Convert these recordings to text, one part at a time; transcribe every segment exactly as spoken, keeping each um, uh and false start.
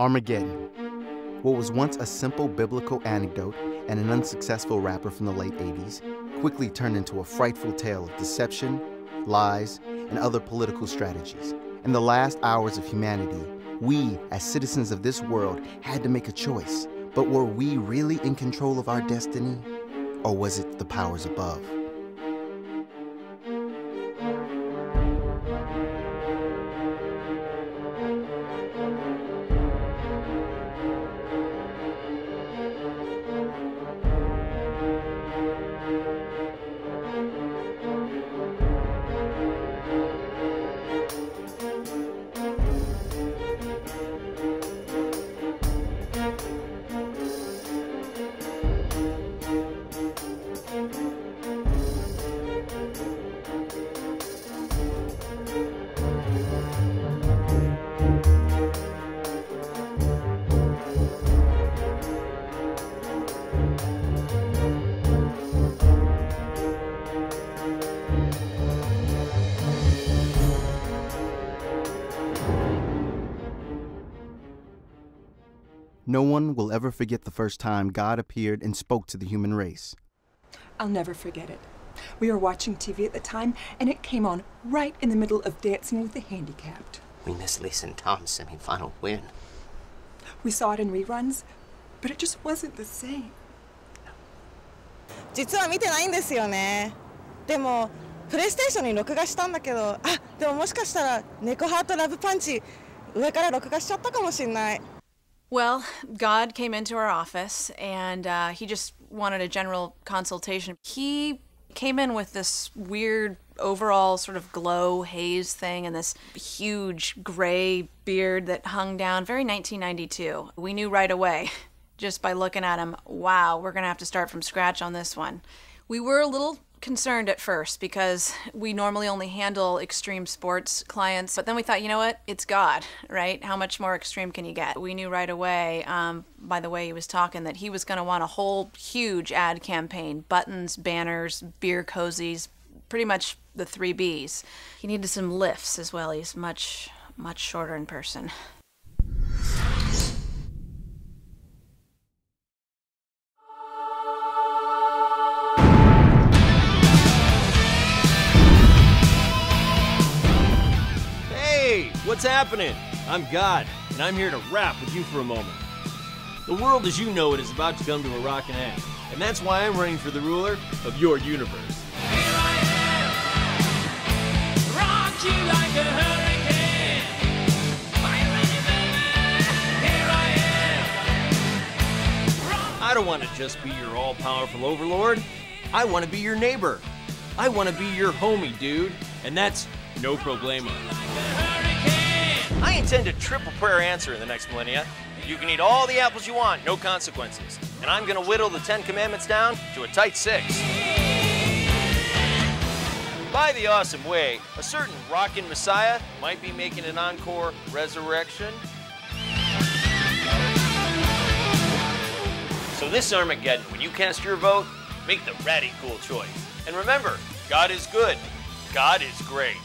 Armageddon. What was once a simple biblical anecdote and an unsuccessful rapper from the late eighties quickly turned into a frightful tale of deception, lies, and other political strategies. In the last hours of humanity, we, as citizens of this world, had to make a choice. But were we really in control of our destiny, or was it the powers above? No one will ever forget the first time God appeared and spoke to the human race. I'll never forget it. We were watching T V at the time, and it came on right in the middle of Dancing with the Handicapped. We missed Lisa and Tom's semi-final win. We saw it in reruns, but it just wasn't the same. 実は見てないんですよね。でもプレイステーションに録画したんだけど、あ、でももしかしたら猫ハートラブパンチ上から録画しちゃったかもしれない。 Well, God came into our office, and uh, he just wanted a general consultation. He came in with this weird overall sort of glow haze thing and this huge gray beard that hung down, very nineteen ninety-two. We knew right away, just by looking at him, wow, we're gonna have to start from scratch on this one. We were a little concerned at first because we normally only handle extreme sports clients, but then we thought, you know what, it's God, right? How much more extreme can you get? We knew right away, um, by the way he was talking, that he was going to want a whole huge ad campaign, buttons, banners, beer cozies, pretty much the three B's. He needed some lifts as well. He's much, much shorter in person. What's happening? I'm God, and I'm here to rap with you for a moment. The world as you know it is about to come to a rockin' end, and that's why I'm running for the ruler of your universe. Here I am, rock you like a hurricane. Fire in your baby. Here I am. Rock I don't want to just be your all-powerful overlord. I want to be your neighbor. I want to be your homie, dude, and that's no problemo. I intend to triple prayer answer in the next millennia. You can eat all the apples you want, no consequences. And I'm gonna whittle the Ten Commandments down to a tight six. By the awesome way, a certain rockin' messiah might be making an encore resurrection. So this Armageddon, when you cast your vote, make the ratty cool choice. And remember, God is good, God is great.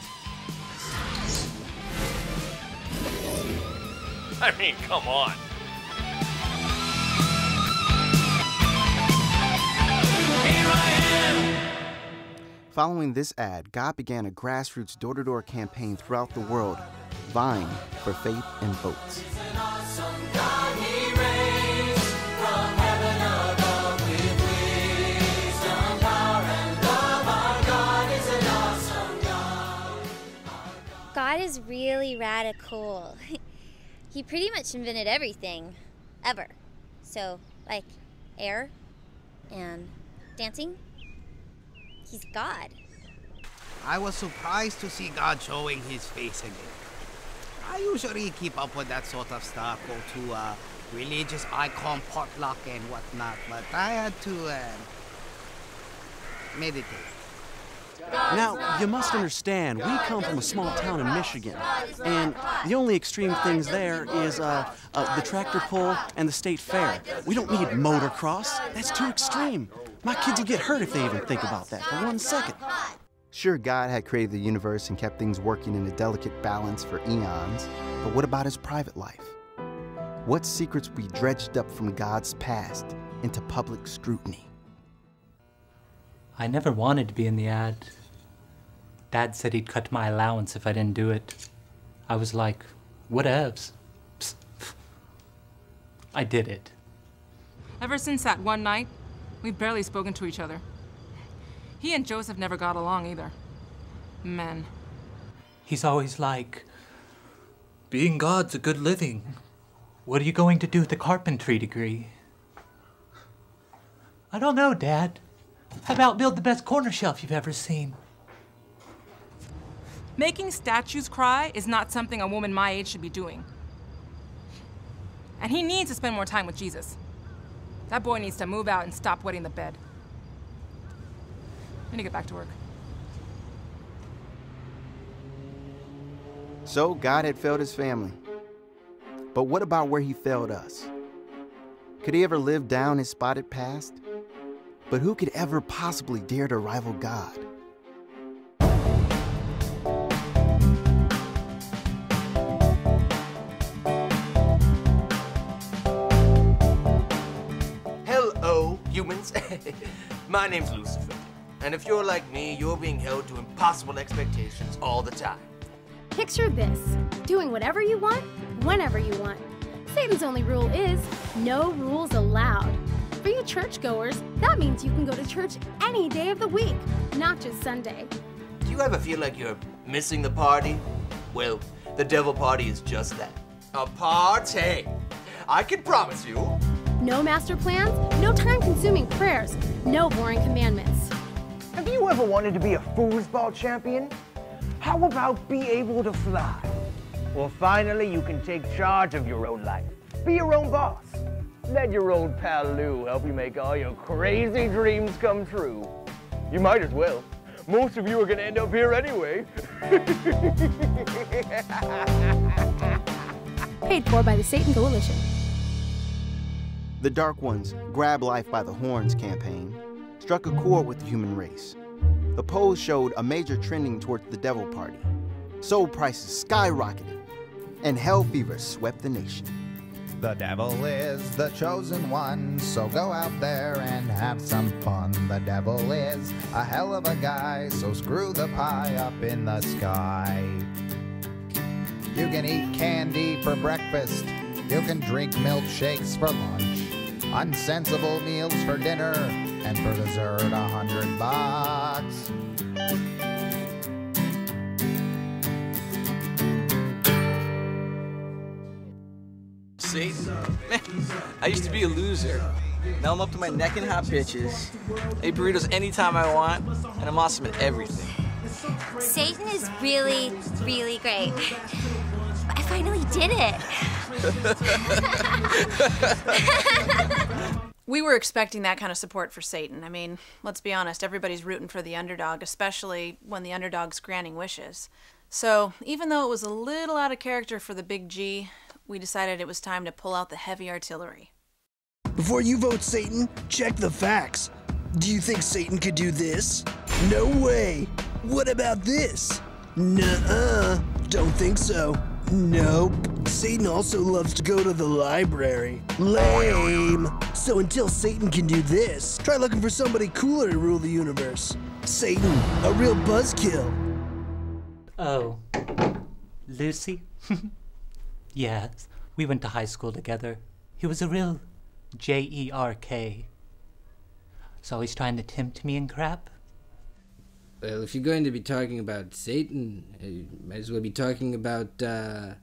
I mean, come on. Here I am. Following this ad, God began a grassroots door-to-door campaign throughout the world, vying for faith and votes. God is really radical. He pretty much invented everything, ever. So, like, air and dancing, he's God. I was surprised to see God showing his face again. I usually keep up with that sort of stuff, go to uh, religious icon potluck and whatnot, but I had to uh, meditate. Now, you must understand, we come from a small town in Michigan, and the only extreme things there is uh, uh, the tractor pull and the state fair. We don't need motocross. That's too extreme. My kids will get hurt if they even think about that for one second. Sure, God had created the universe and kept things working in a delicate balance for eons, but what about his private life? what secrets we dredged up from God's past into public scrutiny. I never wanted to be in the ad. Dad said he'd cut my allowance if I didn't do it. I was like, whatevs. Psst. I did it. Ever since that one night, we've barely spoken to each other. He and Joseph never got along either. Men. He's always like, being God's a good living. What are you going to do with the carpentry degree? I don't know, Dad. How about build the best corner shelf you've ever seen? Making statues cry is not something a woman my age should be doing. And he needs to spend more time with Jesus. That boy needs to move out and stop wetting the bed. I need to get back to work. So God had failed his family. But what about where he failed us? Could he ever live down his spotted past? But who could ever possibly dare to rival God? Hello, humans. My name's Lucifer. And if you're like me, you're being held to impossible expectations all the time. Picture this, doing whatever you want, whenever you want. Satan's only rule is, no rules allowed. For you churchgoers, that means you can go to church any day of the week, not just Sunday. Do you ever feel like you're missing the party? Well, the devil party is just that. A party! I can promise you. No master plans, no time-consuming prayers, no boring commandments. Have you ever wanted to be a foosball champion? How about be able to fly? Well, finally, you can take charge of your own life. Be your own boss. Let your old pal Lou help you make all your crazy dreams come true. You might as well. Most of you are gonna end up here anyway. Paid for by the Satan Coalition. The Dark One's Grab Life by the Horns campaign struck a chord with the human race. The polls showed a major trending towards the devil party. Soul prices skyrocketed, and hell fever swept the nation. The devil is the chosen one, so go out there and have some fun. The devil is a hell of a guy, so screw the pie up in the sky. You can eat candy for breakfast. You can drink milkshakes for lunch. Unsensible meals for dinner, and for dessert a hundred bucks. See? Man, I used to be a loser. Now I'm up to my neck in hot bitches. I eat burritos anytime I want, and I'm awesome at everything. Satan is really, really great. I finally did it. We were expecting that kind of support for Satan. I mean, let's be honest, everybody's rooting for the underdog, especially when the underdog's granting wishes. So even though it was a little out of character for the big G, we decided it was time to pull out the heavy artillery. Before you vote Satan, check the facts. Do you think Satan could do this? No way. What about this? Nuh-uh. Don't think so. Nope. Satan also loves to go to the library. Lame. So until Satan can do this, try looking for somebody cooler to rule the universe. Satan, a real buzzkill. Oh, Lucy? Yes, we went to high school together. He was a real J E R K. So he's trying to tempt me and crap? Well, if you're going to be talking about Satan, you might as well be talking about uh,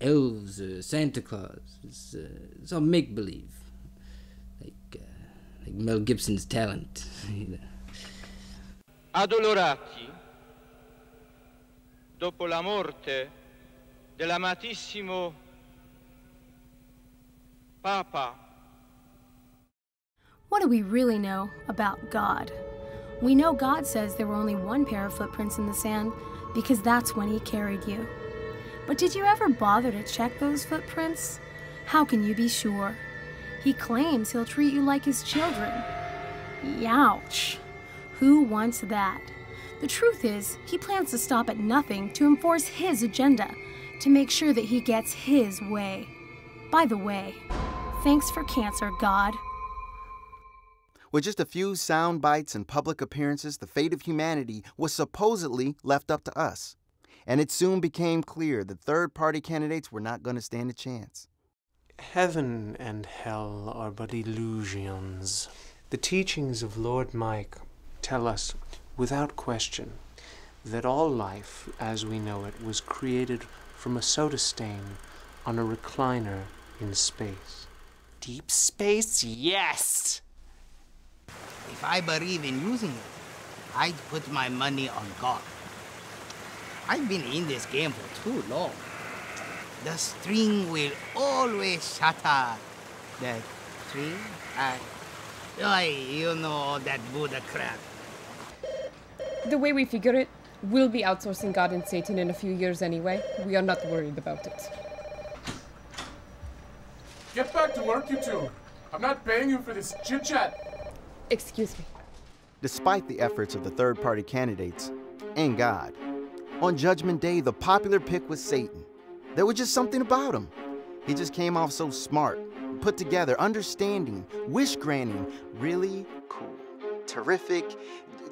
elves or Santa Claus. It's, uh, it's all make-believe, like, uh, like Mel Gibson's Talent. You know. Addolorati, dopo la morte dell'amatissimo Papa. What do we really know about God? We know God says there were only one pair of footprints in the sand because that's when he carried you. But did you ever bother to check those footprints? How can you be sure? He claims he'll treat you like his children. Youch! Who wants that? The truth is, he plans to stop at nothing to enforce his agenda, to make sure that he gets his way. By the way, thanks for cancer, God. With just a few sound bites and public appearances, the fate of humanity was supposedly left up to us. And it soon became clear that third-party candidates were not going to stand a chance. Heaven and hell are but illusions. The teachings of Lord Mike tell us, without question, that all life as we know it was created from a soda stain on a recliner in space. Deep space, yes! If I believe in using it, I'd put my money on God. I've been in this game for too long. The string will always shatter. The string, I, I, you know that Buddha crap. The way we figure it, we'll be outsourcing God and Satan in a few years anyway. We are not worried about it. Get back to work, you two. I'm not paying you for this chit-chat. Excuse me. Despite the efforts of the third-party candidates and God, on Judgment Day, the popular pick was Satan. There was just something about him. He just came off so smart, put together, understanding, wish-granting, really cool, terrific,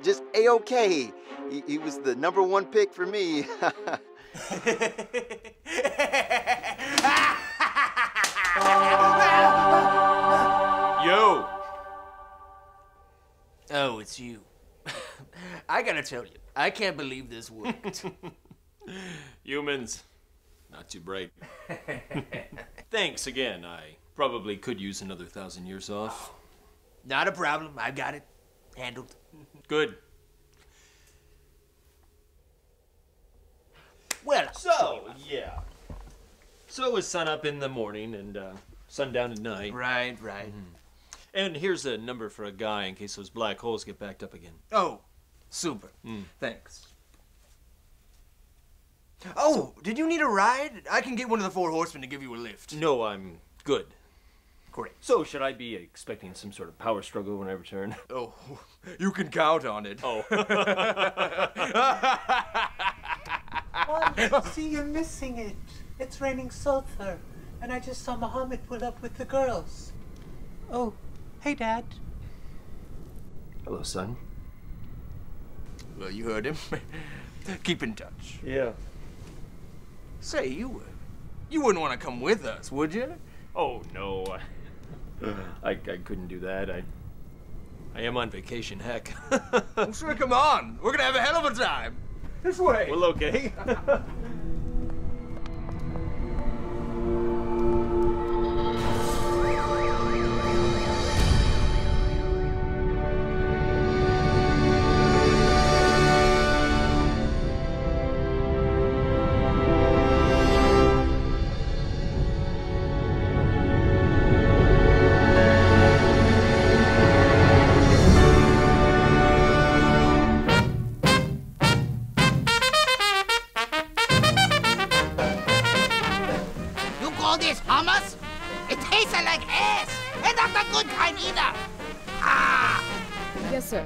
just A-OK. He, he was the number one pick for me. Yo! Oh, it's you. I gotta tell you, I can't believe this worked. Humans, not too bright. Thanks again. I probably could use another thousand years off. Oh, not a problem. I've got it handled. Good. Well, so, yeah. So is sun up in the morning and uh, sundown at night. Right, right. Mm-hmm. And here's a number for a guy in case those black holes get backed up again. Oh, super. Mm. Thanks. Oh, so, did you need a ride? I can get one of the four horsemen to give you a lift. No, I'm good. Great. So should I be expecting some sort of power struggle when I return? Oh, you can count on it. Oh. Mom, see, you're missing it. It's raining sulfur, and I just saw Muhammad pull up with the girls. Oh, hey, Dad. Hello, son. Well, you heard him. Keep in touch. Yeah. Say, you would. You wouldn't want to come with us, would you? Oh no, I, I, I couldn't do that. I, I am on vacation. Heck. Well, sure, come on. We're gonna have a hell of a time. This way. Well, okay. This hummus, it tastes like ass, and not the good kind either. Ah! Yes, sir.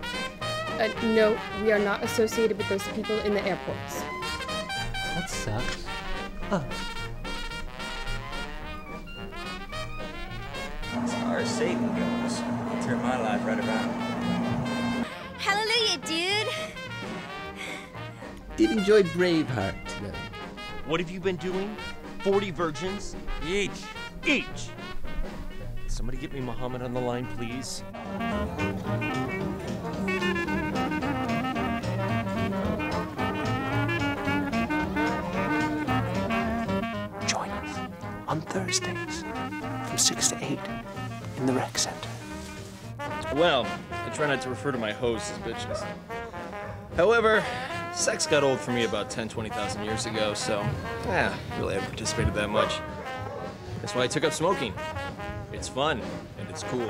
Uh, no, we are not associated with those people in the airports. That sucks. Huh. As far as Satan goes, it turned my life right around. Hallelujah, dude. Did enjoy Braveheart today. What have you been doing? forty virgins? Each. Each. Somebody get me Muhammad on the line, please. Join us on Thursdays from six to eight in the rec center. Well, I try not to refer to my hosts as bitches. However, sex got old for me about ten, twenty thousand years ago, so yeah, really haven't participated that much. That's why I took up smoking. It's fun, and it's cool.